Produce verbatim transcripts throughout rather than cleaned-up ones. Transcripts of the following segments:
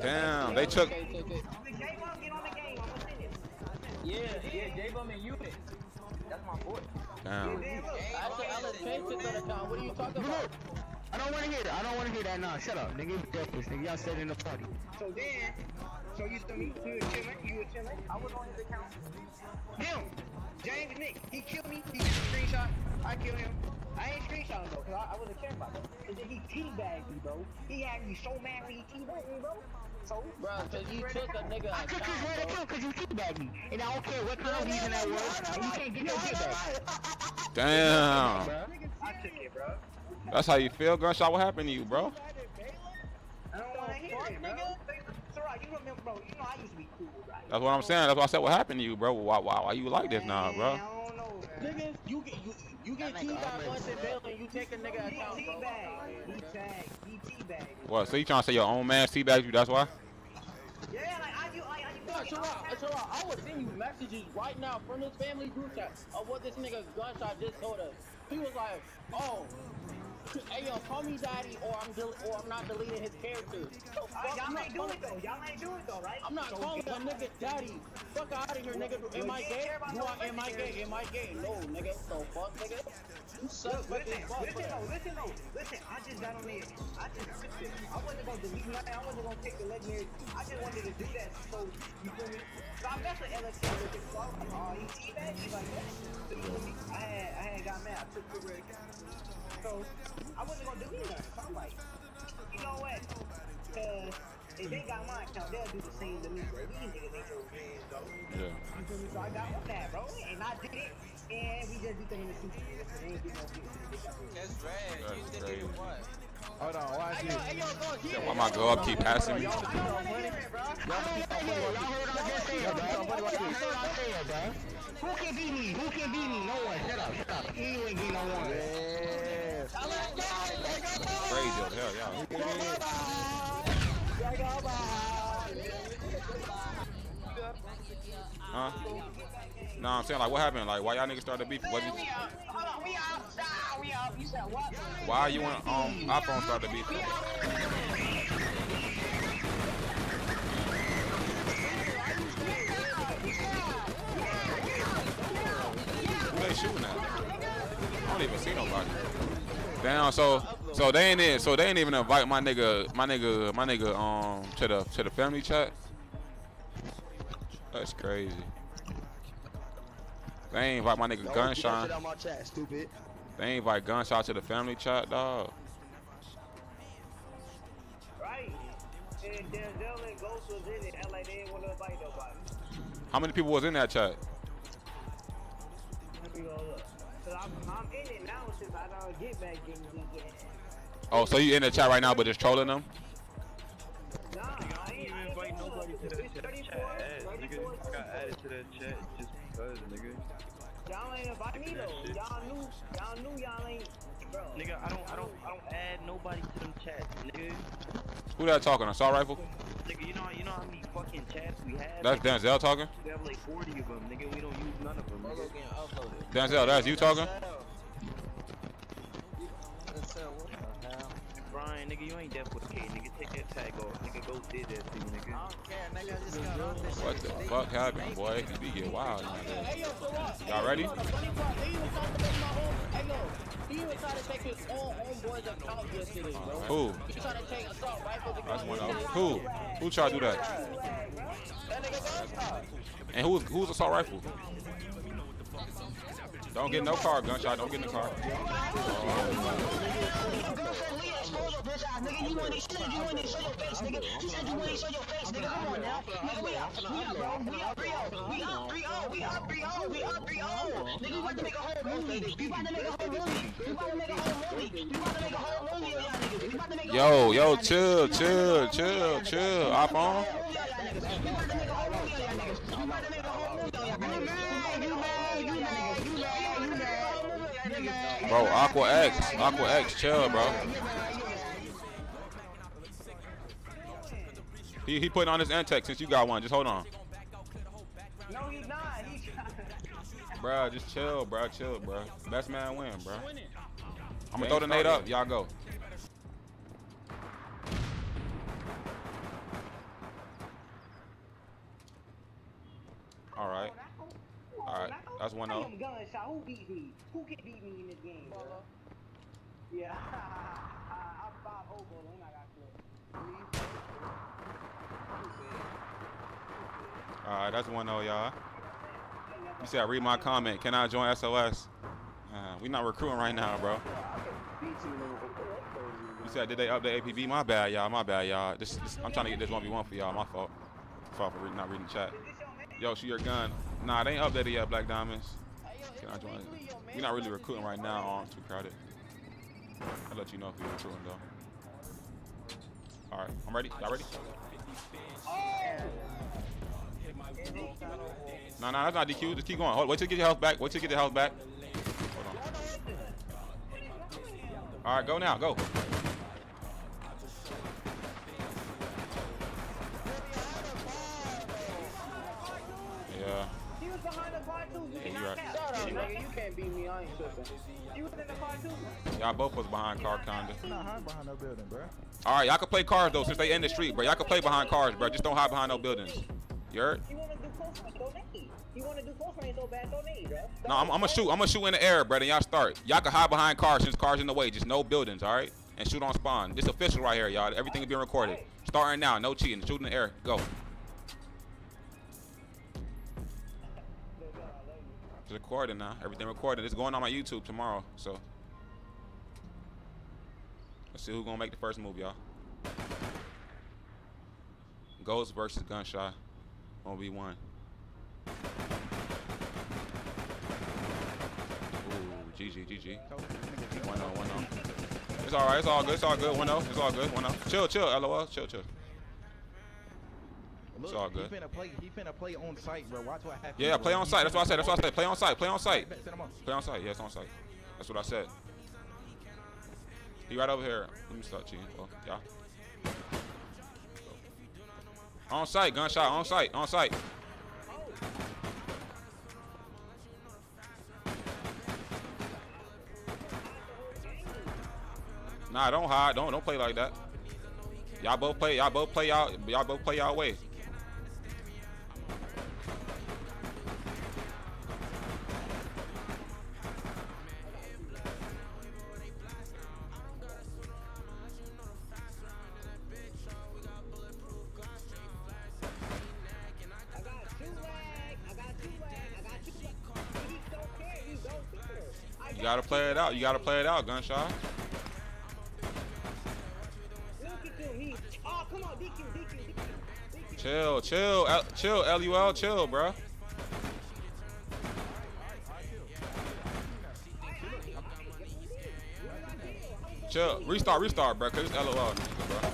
Damn, they took. Yeah, yeah, J-Bum and Unit. That's my boy. Damn. What are you talking about? I don't want to hear that. I don't want to hear that now. Shut up, nigga. Nigga, y'all said in the party. So then, so you to me, you were chilling, you were chilling. I was on his account. Him, James Nick. He killed me. He took a screenshot. I killed him. I ain't screenshot though, cause I, I wasn't caring about him. And then he teabagged me, bro. He had me so mad when he teabagged me, bro. So, bro, so you took a nigga. I took his red account because you teabagged me, and I don't care what kind of reason that was. You can't get no teabag. Damn. I took it, bro. That's how you feel, Gunshot? What happened to you, bro? I don't want to hear it, bro. Sorry, you remember, bro. You know I used to be cool, right? That's what I'm saying. That's why I said what happened to you, bro. Why, why, why you like this now, bro? I don't know, man. Niggas, you get you you get teabagged once in bail and you take a nigga account. He teabagged. He tagged. He teabagged. What? So you trying to say your own man teabagged you? That's why? Yeah, like I do. Like, I do. Nah, Sherrod, Sherrod, I would send you messages right now from this family group chat of what this nigga Gunshot just told us. He was like, oh. Hey yo, call me daddy, or I'm del or I'm not deleting his character. Y'all uh, ain't do it though. Y'all ain't do it though, right? I'm not so calling a nigga daddy. Fuck out of here, nigga. Am I gay? No, am I gay? Am I gay? No, nigga. So fuck, nigga. You suck. Look, listen, fuck, listen, though, listen, though. Listen. I just got on there. I just, I wasn't gonna delete nothing. I wasn't gonna take the legendary. I just wanted to do that. So you feel me? So I messed with L X. Oh, he teabagged me like that. I had, I had got mad. I took the red. So I wasn't gonna do either. So I'm like, you know what? Cause if they got my account, they'll do the same to me, bro. These niggas ain't your friends, though. Yeah. You feel me? So I got on that, bro. And I did it. And we just did the in the future. That's right. You did it what? Hold on, why is he? Why my go up keep passing me? I don't wanna hear it, bro. Y'all heard what I just said, bro. Y'all heard what I said, bro. Who can beat me? Who can beat me? No one. Shut up, shut up. He ain't getting no one. Crazy as hell, y'all. Huh? Nah, I'm saying, like, what happened? Like, why y'all niggas started beefing? What you... Hold on, we outside. We out. You said what? Why are you on um, iPhone started beefing? Who they shooting at? I don't even see nobody. Damn, so so they ain't in, so they ain't even invite my nigga my nigga my nigga um to the to the family chat. That's crazy. They ain't invite my nigga Gunshot. They ain't invite Gunshot to the family chat, dog. Right. And Denzel and Ghost was in it. L A, they didn't want to invite nobody. How many people was in that chat? Let me go look. I'm, I'm in it now since I don't get back in the game. Oh, so you in the chat right now, but just trolling them? Nah, I ain't even invite nobody to the chat. Nigga got added to that chat just because, nigga. Y'all ain't invite me though. Y'all knew, y'all knew y'all ain't, bro. Nigga, I don't, I don't, I don't add nobody to them chats, nigga. Who that talking? I saw rifle. Nigga, you know, you know how many fucking chats we have. That's like, Denzel talking. We have like forty of them, nigga. We don't use none of them. Nigga. Denzel, that's you talking. Brian, nigga, you ain't deaf with K, nigga. Take that tag off, nigga. Go did that thing, nigga. I don't care, nigga. I just got off this shit. What the fuck happened, boy? We get wild, nigga. Y'all ready? He was trying to take his own homeboy's account yesterday, bro. Who? He was trying to take assault rifles account yesterday. Who? Who tried to do that? That nigga Gunshot. And who's who's assault rifle? Don't get no car, Gunshot. Don't get in the car. Nigga, you want to show your face, nigga. She said you want to show your face, nigga. Come on now. Nigga, we up, we up, bro. We up three oh. We up three oh. We up three oh. We up three oh. Nigga, you about to make a whole movie. You about to make a whole movie. You about to make a whole movie. You about to make a whole movie. You about to make a whole movie. Yo, yo, chill, chill, chill, chill. Hop on. You about to make a whole movie on y'all niggas. You about to make a whole movie on y'all niggas. You mad, you mad, you mad, you mad, you mad, you mad. Bro, Aqua X, Aqua X, chill, bro. He, he putting on his Antec since you got one. Just hold on. No, he's not. He's bruh, just chill, bruh. Chill, bruh. Best man win, bruh. I'm going to throw the nade up. Y'all go. All right. All right. That's one up. Who beat me? Who can beat me in this game? Yeah. I'm five over when I got clipped. All right. That's one oh, y'all. You said I read my comment. Can I join S O S? Uh, we not recruiting right now, bro. You said did they update A P B? My bad, y'all. My bad, y'all. This, this, I'm trying to get this one v one for y'all. My fault. Fault for not reading the chat. Yo, shoot your gun. Nah, they ain't updated yet, Black Diamonds. Can I join? We're not really recruiting right now. Oh, I'm too crowded. I'll let you know if you're recruiting, though. All right, I'm ready. Y'all ready? Oh! No, no, that's not D Q. Just keep going. Hold, wait till you get your health back. Wait till you get your health back. Hold on. All right, go now. Go. Yeah. He was behind the bar too. You can't beat me. I ain't tripping. He was in the car too. Y'all both was behind car kinda. I'm not hiding behind no building, bro. All right, y'all can play cars though, since they in the street, bro. Y'all can play behind cars, bro. Just don't hide behind no buildings. You heard? You want to do close range, don't need. You want to do close range so bad, don't need, bro. No, I'm, I'm gonna shoot. I'm gonna shoot in the air, bro. And y'all start. Y'all can hide behind cars since cars in the way. Just no buildings, all right? And shoot on spawn. This official right here, y'all. Everything is being recorded. Starting now. No cheating. Shoot in the air. Go. It's recording now. Everything recorded. It's going on my YouTube tomorrow. So let's see who's gonna make the first move, y'all. Ghost versus Gunshot. one v one. Ooh, G G, G G. One on, one on. It's all right. It's all good. It's all good. One on. It's all good. One on. Chill, chill. Lol. Chill, chill. It's all good. He finna play. He finna play on site, bro. Watch what happens. Yeah, play on site. That's what I said. That's what I said. Play on site. Play on site. Play on site. Yes, yeah, on site. That's what I said. He right over here. Let me start cheating. Oh, yeah. On site, Gunshot, on site, on site. Nah, don't hide. Don't don't play like that. Y'all both play, y'all both play y'all y'all both play y'all way. You gotta play it out. You gotta play it out, Gunshot. Oh, come on, D Q, D Q, D Q. Chill, chill, L chill, LUL, chill, bro. Chill, restart, restart, bro, cause it's L O L, bro.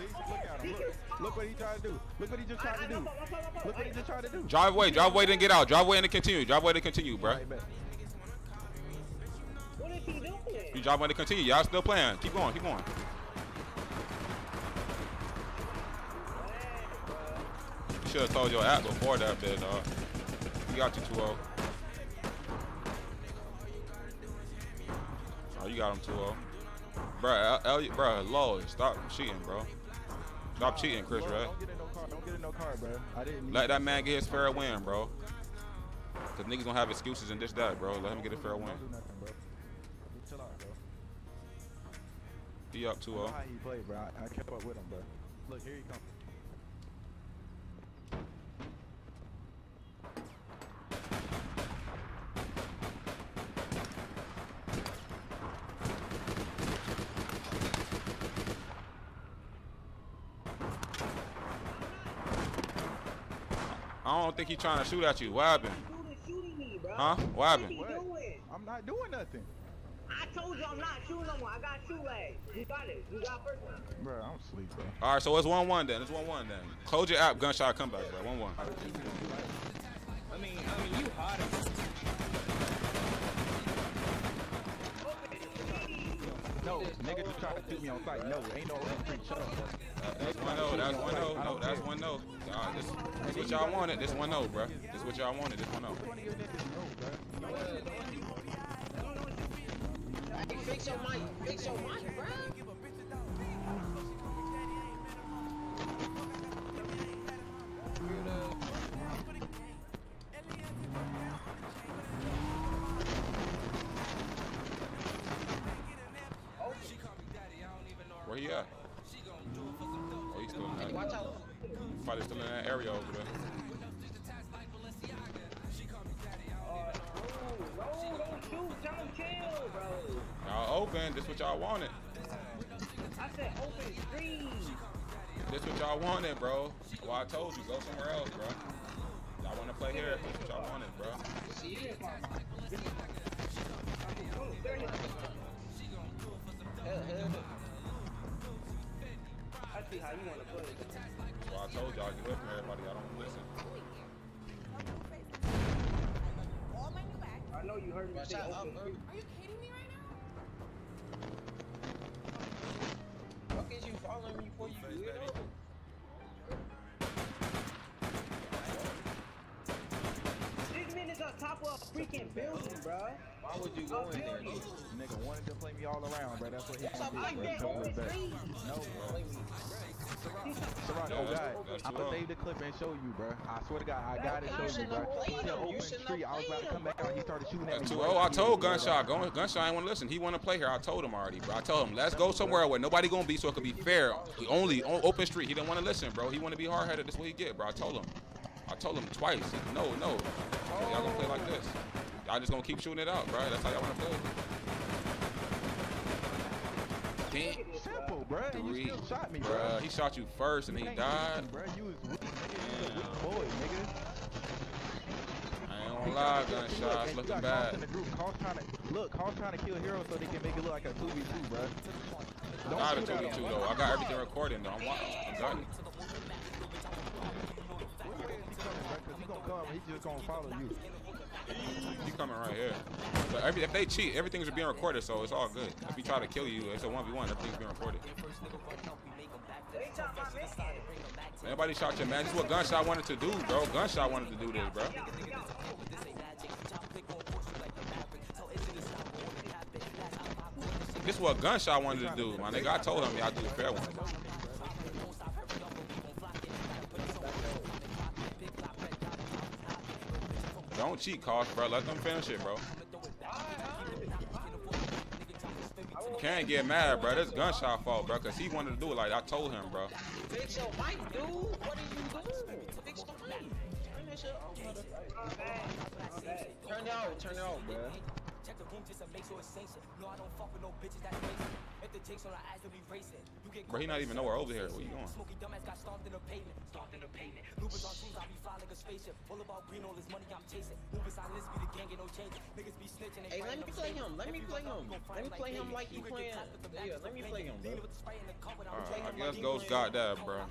Look at him, look what he tried to do. Look what he just tried to do. Look what he just tried to do. Drive away, drive away, then get out. Drive away and continue. Drive away to continue, bro. You drive away to continue. Y'all still playing. Keep going, keep going. You should have told your app before that bit, dog. You got you two oh. Oh, you got him two oh. Bruh, L, L, bruh, Lord, stop cheating, bro. Stop cheating, Chris, bro. Don't get in no car, don't get in no car, bro. I didn't let that man get his fair win, bro. Cause niggas gonna have excuses and this, that, bro. Let him get a fair win. He up two oh. How he played, bro. I kept up with him, bro. Look, here he comes. I don't think he's trying to shoot at you. What happened? Huh? What happened? What? I'm not doing nothing. I told you I'm not shooting no more. I got shoe legs. You got it. You got first one. Bro, I'm sleeping. All right, so it's one one then. It's one one then. Close your app, Gunshot, come back, bro. one one. I mean, I mean, you hot. No, nigga just trying to shoot me on sight. No, ain't no free shut up. That's one no, that's one no, no, that's one no. Nah, this, this what y'all wanted, this one no, bro. This what y'all wanted, this one no. Hey, fix your mic, fix your mic, bro. Where he at? Oh, he's still in that. Watch out. Fighter's still in that area over there. Y'all open. This what y'all wanted. I said open green. This what y'all wanted, bro. Well, I told you, go somewhere else, bro. Y'all want to play here? This what y'all wanted, bro. I see how you want to play. Well, I told y'all, get away from everybody. I don't listen. I know you heard me say open. Are you kidding me right now? Fuck is you following me before you do it? Top of a freaking building, bro. Why would you go in there? Nigga wanted to play me all around, bro. That's what he did. No, bro. SoSciroc, no, oh God. I'm gonna save the clip and show you, bro. I swear to God, I gotta show you, bro. He said open street. I was about to come back out. He started shooting at me. Oh, I told Gunshot. Gunshot ain't wanna listen. He wanna play here. I told him already, bro. I told him let's go somewhere where nobody gonna be, so it could be fair. He only on open street. He didn't wanna listen, bro. He wanna be hard headed. That's what he get, bro. I told him. I told him twice. No, no. Oh. Y'all gonna play like this. Y'all just gonna keep shooting it out, bro. That's how y'all wanna play. Damn. Simple, bro. Three. You still shot me, bro. Bruh, he shot you first and you he died. Bro, you was weak. You was a weak boy, nigga. I ain't gonna lie, Gunshot. It's looking bad. Look, Carl's trying to kill heroes so they can make it look like a two v two, bro. Don't not a two v two, though. I got everything recorded, though. I'm watching. I'm done. He's just gonna follow you. He's coming right here. So every, if they cheat, everything's being recorded, so it's all good. If he try to kill you, it's a one v one. Everything's being recorded. Everybody shot your man. This is what Gunshot wanted to do, bro. Gunshot wanted to do this, bro. This is what Gunshot wanted to do, my nigga. I told him y'all do the fair one. Don't cheat, Kosh, bro. Let them finish it, bro. You can't get mad, bro. That's Gunshot fault, bro, because he wanted to do it like I told him, bro. Fix your mic, dude. What are you doing? Fix the mic. Turn that shit off. Turn it out. Turn it off, bro. Check the room just to make sure it's safe. No, I don't fuck with no bitches that's racing. If the takes on our eyes, they'll be racing. Bro, he not even nowhere over here. Where you going? Smokey dumbass got stomped in the pavement. Stomped in the pavement. Lupus on shoes, I be fly like a spaceship. All about green, all this money I'm chasing. Lupus on list, be the gang, get no change. Niggas be snitching. Hey, let me play him. Let me play him. Let me play him like he playing. Yeah, let me play him, bro. All right, I guess Ghost got that, bro.